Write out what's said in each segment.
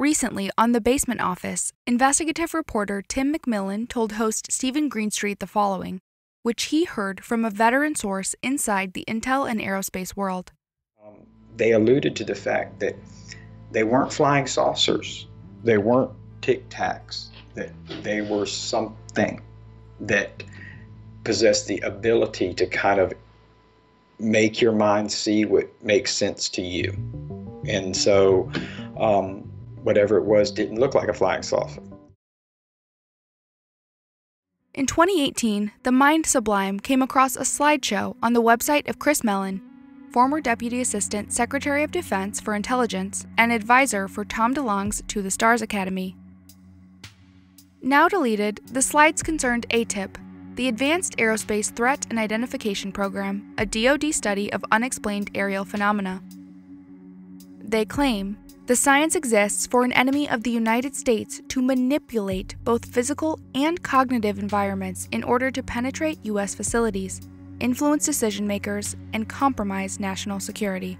Recently, on The Basement Office, investigative reporter Tim McMillan told host Stephen Greenstreet the following, which he heard from a veteran source inside the intel and aerospace world. They alluded to the fact that they weren't flying saucers, they weren't Tic Tacs, that they were something that possessed the ability to kind of make your mind see what makes sense to you. And so whatever it was didn't look like a flying saucer. In 2018, the Mind Sublime came across a slideshow on the website of Chris Mellon, former Deputy Assistant Secretary of Defense for Intelligence and advisor for Tom DeLonge's To The Stars Academy. Now deleted, the slides concerned ATIP, the Advanced Aerospace Threat and Identification Program, a DoD study of unexplained aerial phenomena. They claim the science exists for an enemy of the United States to manipulate both physical and cognitive environments in order to penetrate U.S. facilities, influence decision-makers, and compromise national security.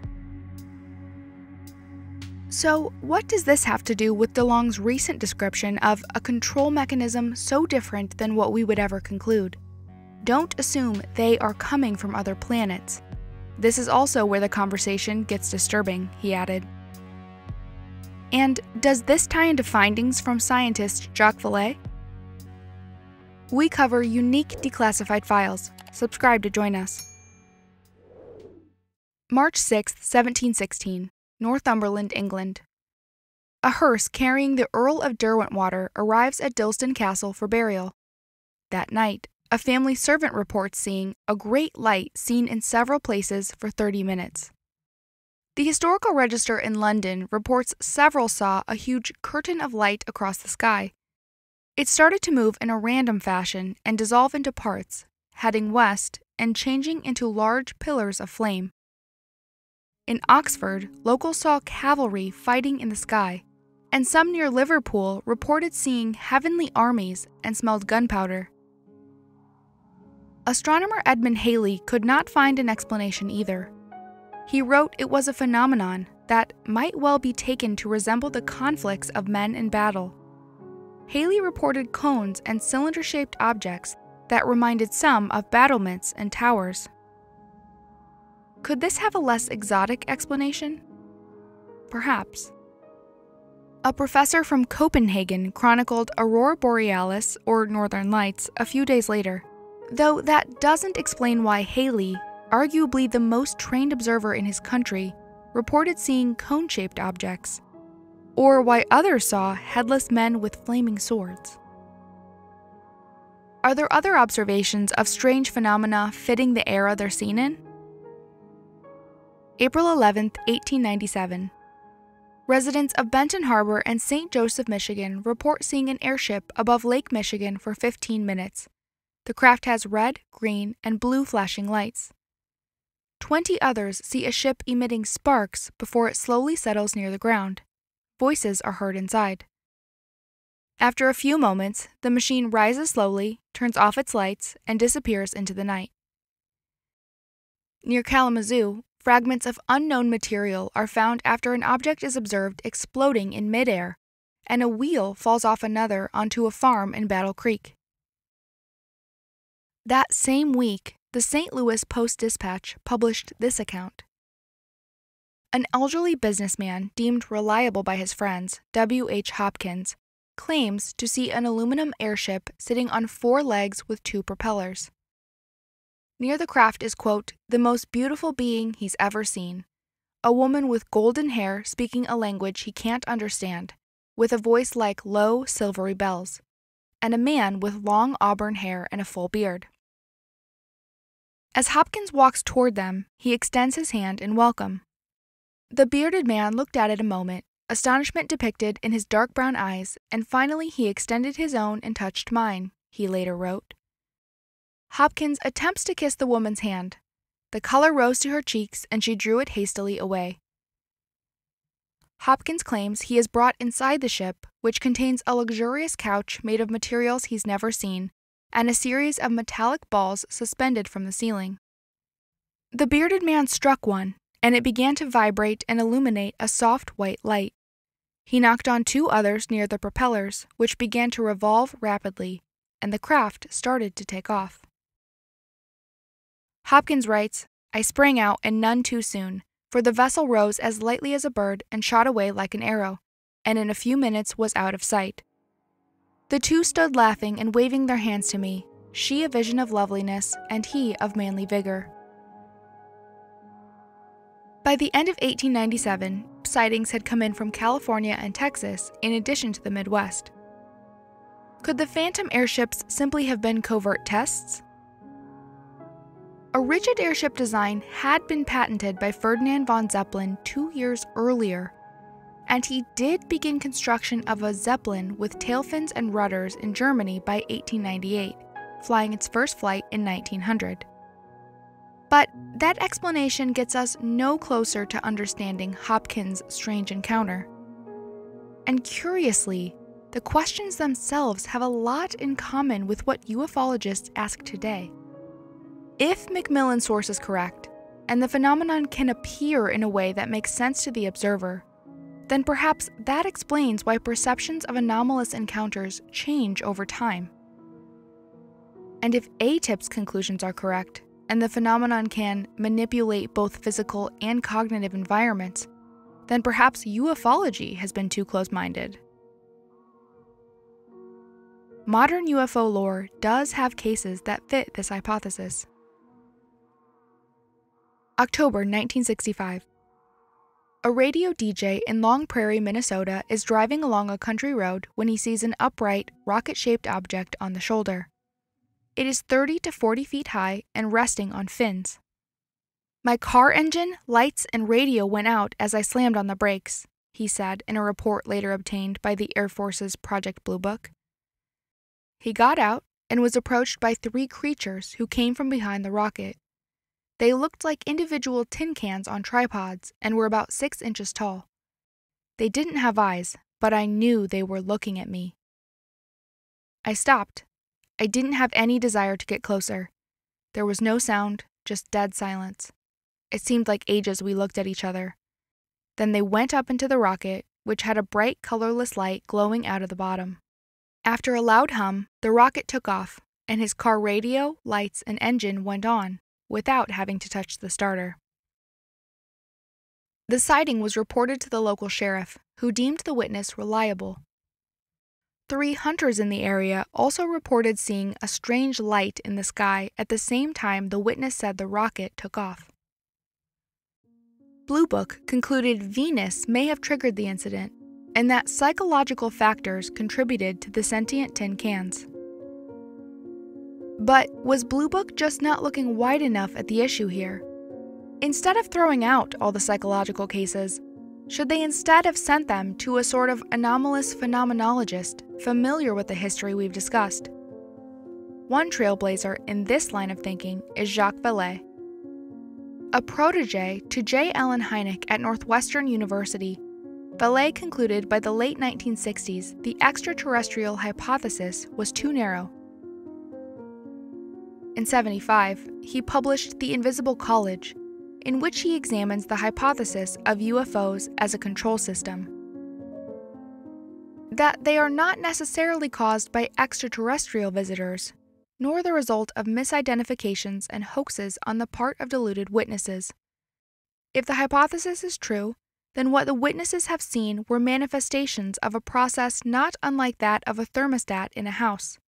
So, what does this have to do with DeLonge's recent description of a control mechanism so different than what we would ever conclude? Don't assume they are coming from other planets. This is also where the conversation gets disturbing, he added. And does this tie into findings from scientist Jacques Vallée? We cover unique declassified files. Subscribe to join us. March 6, 1716, Northumberland, England. A hearse carrying the Earl of Derwentwater arrives at Dilston Castle for burial. That night, a family servant reports seeing a great light seen in several places for 30 minutes. The Historical Register in London reports several saw a huge curtain of light across the sky. It started to move in a random fashion and dissolve into parts, heading west and changing into large pillars of flame. In Oxford, locals saw cavalry fighting in the sky, and some near Liverpool reported seeing heavenly armies and smelled gunpowder. Astronomer Edmund Halley could not find an explanation either. He wrote it was a phenomenon that might well be taken to resemble the conflicts of men in battle. Halley reported cones and cylinder-shaped objects that reminded some of battlements and towers. Could this have a less exotic explanation? Perhaps. A professor from Copenhagen chronicled Aurora Borealis, or Northern Lights, a few days later, though that doesn't explain why Halley, arguably the most trained observer in his country, reported seeing cone-shaped objects, or why others saw headless men with flaming swords. Are there other observations of strange phenomena fitting the era they're seen in? April 11, 1897. Residents of Benton Harbor and St. Joseph, Michigan report seeing an airship above Lake Michigan for 15 minutes. The craft has red, green, and blue flashing lights. 20 others see a ship emitting sparks before it slowly settles near the ground. Voices are heard inside. After a few moments, the machine rises slowly, turns off its lights, and disappears into the night. Near Kalamazoo, fragments of unknown material are found after an object is observed exploding in midair, and a wheel falls off another onto a farm in Battle Creek. That same week, the St. Louis Post-Dispatch published this account. An elderly businessman deemed reliable by his friends, W.H. Hopkins, claims to see an aluminum airship sitting on four legs with two propellers. Near the craft is, quote, the most beautiful being he's ever seen, a woman with golden hair speaking a language he can't understand, with a voice like low, silvery bells, and a man with long auburn hair and a full beard. As Hopkins walks toward them, he extends his hand in welcome. The bearded man looked at it a moment, astonishment depicted in his dark brown eyes, and finally he extended his own and touched mine, he later wrote. Hopkins attempts to kiss the woman's hand. The color rose to her cheeks and she drew it hastily away. Hopkins claims he is brought inside the ship, which contains a luxurious couch made of materials he's never seen, and a series of metallic balls suspended from the ceiling. The bearded man struck one, and it began to vibrate and illuminate a soft white light. He knocked on two others near the propellers, which began to revolve rapidly, and the craft started to take off. Hopkins writes, "I sprang out, and none too soon, for the vessel rose as lightly as a bird and shot away like an arrow, and in a few minutes was out of sight. The two stood laughing and waving their hands to me, she a vision of loveliness, and he of manly vigor." By the end of 1897, sightings had come in from California and Texas, in addition to the Midwest. Could the phantom airships simply have been covert tests? A rigid airship design had been patented by Ferdinand von Zeppelin 2 years earlier, and he did begin construction of a Zeppelin with tailfins and rudders in Germany by 1898, flying its first flight in 1900. But that explanation gets us no closer to understanding Hopkins' strange encounter. And curiously, the questions themselves have a lot in common with what ufologists ask today. If McMillan's source is correct, and the phenomenon can appear in a way that makes sense to the observer, then perhaps that explains why perceptions of anomalous encounters change over time. And if ATIP's conclusions are correct, and the phenomenon can manipulate both physical and cognitive environments, then perhaps ufology has been too close-minded. Modern UFO lore does have cases that fit this hypothesis. October 1965. A radio DJ in Long Prairie, Minnesota is driving along a country road when he sees an upright, rocket-shaped object on the shoulder. It is 30 to 40 feet high and resting on fins. "My car engine, lights, and radio went out as I slammed on the brakes," he said in a report later obtained by the Air Force's Project Blue Book. He got out and was approached by three creatures who came from behind the rocket. They looked like individual tin cans on tripods and were about 6 inches tall. "They didn't have eyes, but I knew they were looking at me. I stopped. I didn't have any desire to get closer. There was no sound, just dead silence. It seemed like ages we looked at each other. Then they went up into the rocket, which had a bright, colorless light glowing out of the bottom. After a loud hum, the rocket took off, and his car radio, lights, and engine went on, without having to touch the starter." The sighting was reported to the local sheriff, who deemed the witness reliable. Three hunters in the area also reported seeing a strange light in the sky at the same time the witness said the rocket took off. Blue Book concluded Venus may have triggered the incident, and that psychological factors contributed to the sentient tin cans. But was Blue Book just not looking wide enough at the issue here? Instead of throwing out all the psychological cases, should they instead have sent them to a sort of anomalous phenomenologist familiar with the history we've discussed? One trailblazer in this line of thinking is Jacques Vallée. A protege to J. Allen Hynek at Northwestern University, Vallée concluded by the late 1960s the extraterrestrial hypothesis was too narrow. In 1975, he published The Invisible College, in which he examines the hypothesis of UFOs as a control system. That they are not necessarily caused by extraterrestrial visitors, nor the result of misidentifications and hoaxes on the part of deluded witnesses. If the hypothesis is true, then what the witnesses have seen were manifestations of a process not unlike that of a thermostat in a house.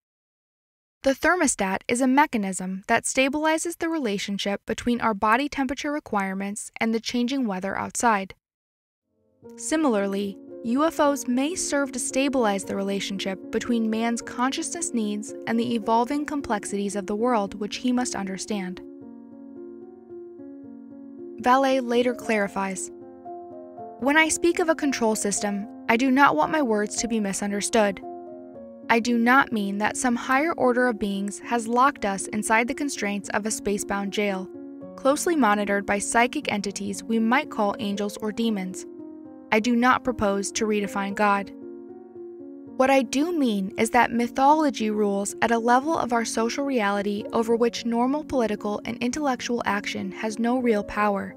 The thermostat is a mechanism that stabilizes the relationship between our body temperature requirements and the changing weather outside. Similarly, UFOs may serve to stabilize the relationship between man's consciousness needs and the evolving complexities of the world which he must understand. Vallée later clarifies, "When I speak of a control system, I do not want my words to be misunderstood. I do not mean that some higher order of beings has locked us inside the constraints of a space-bound jail, closely monitored by psychic entities we might call angels or demons. I do not propose to redefine God. What I do mean is that mythology rules at a level of our social reality over which normal political and intellectual action has no real power.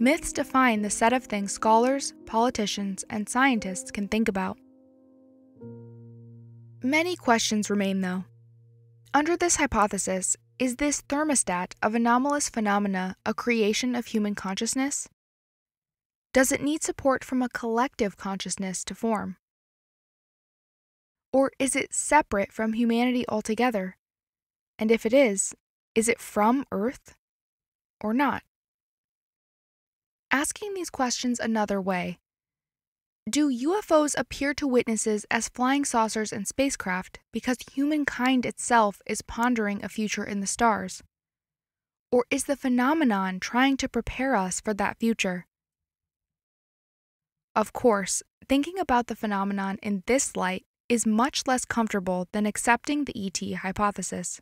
Myths define the set of things scholars, politicians, and scientists can think about. Many questions remain, though. Under this hypothesis, is this thermostat of anomalous phenomena a creation of human consciousness? Does it need support from a collective consciousness to form? Or is it separate from humanity altogether? And if it is it from Earth or not? Asking these questions another way, do UFOs appear to witnesses as flying saucers and spacecraft because humankind itself is pondering a future in the stars? Or is the phenomenon trying to prepare us for that future? Of course, thinking about the phenomenon in this light is much less comfortable than accepting the ET hypothesis.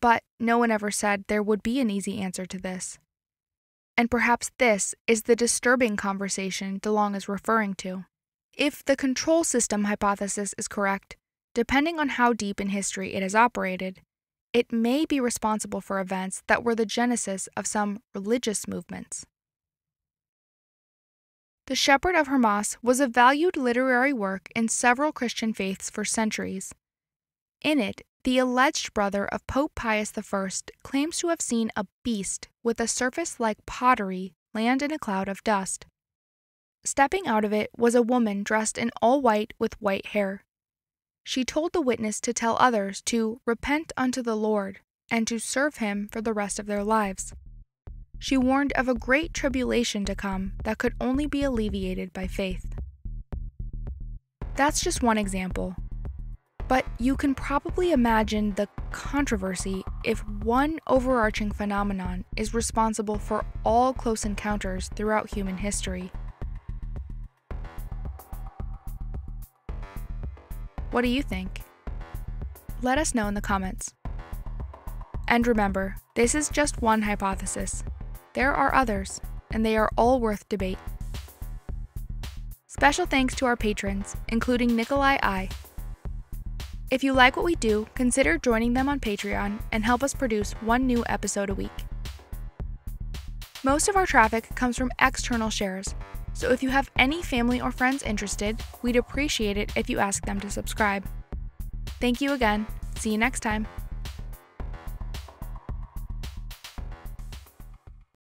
But no one ever said there would be an easy answer to this. And perhaps this is the disturbing conversation DeLong is referring to. If the control system hypothesis is correct, depending on how deep in history it has operated, it may be responsible for events that were the genesis of some religious movements. The Shepherd of Hermas was a valued literary work in several Christian faiths for centuries. In it, the alleged brother of Pope Pius I claims to have seen a beast with a surface like pottery land in a cloud of dust. Stepping out of it was a woman dressed in all white with white hair. She told the witness to tell others to repent unto the Lord and to serve him for the rest of their lives. She warned of a great tribulation to come that could only be alleviated by faith. That's just one example, but you can probably imagine the controversy if one overarching phenomenon is responsible for all close encounters throughout human history. What do you think? Let us know in the comments. And remember, this is just one hypothesis. There are others, and they are all worth debate. Special thanks to our patrons, including Nikolai I. If you like what we do, consider joining them on Patreon and help us produce one new episode a week. Most of our traffic comes from external shares, so if you have any family or friends interested, we'd appreciate it if you ask them to subscribe. Thank you again. See you next time.